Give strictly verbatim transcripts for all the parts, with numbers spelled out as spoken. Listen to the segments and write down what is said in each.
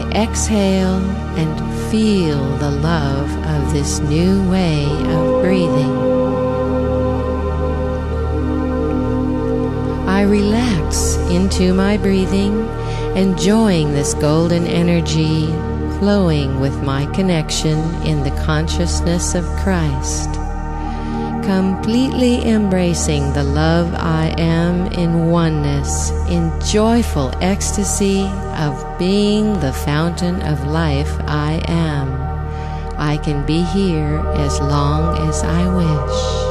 I exhale and feel the love of this new way of breathing. I relax into my breathing, enjoying this golden energy flowing with my connection in the consciousness of Christ, completely embracing the love I am in oneness, in joyful ecstasy of being the fountain of life I am. I can be here as long as I wish.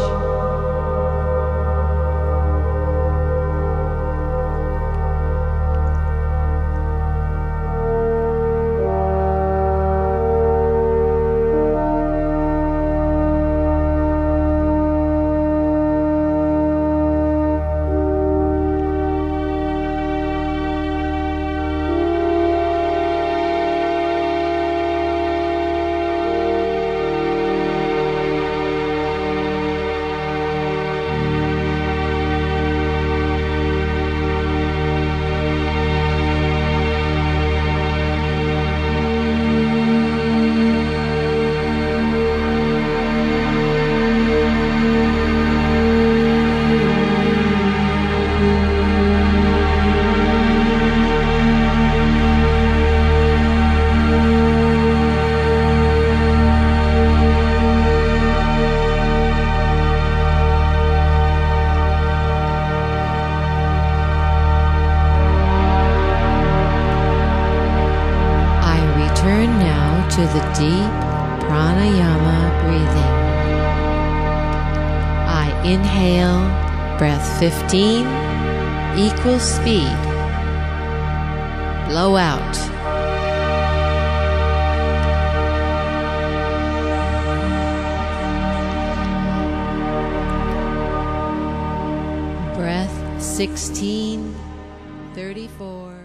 To the deep pranayama breathing. I inhale, breath fifteen, equal speed. Blow out. Breath sixteen, thirty-four.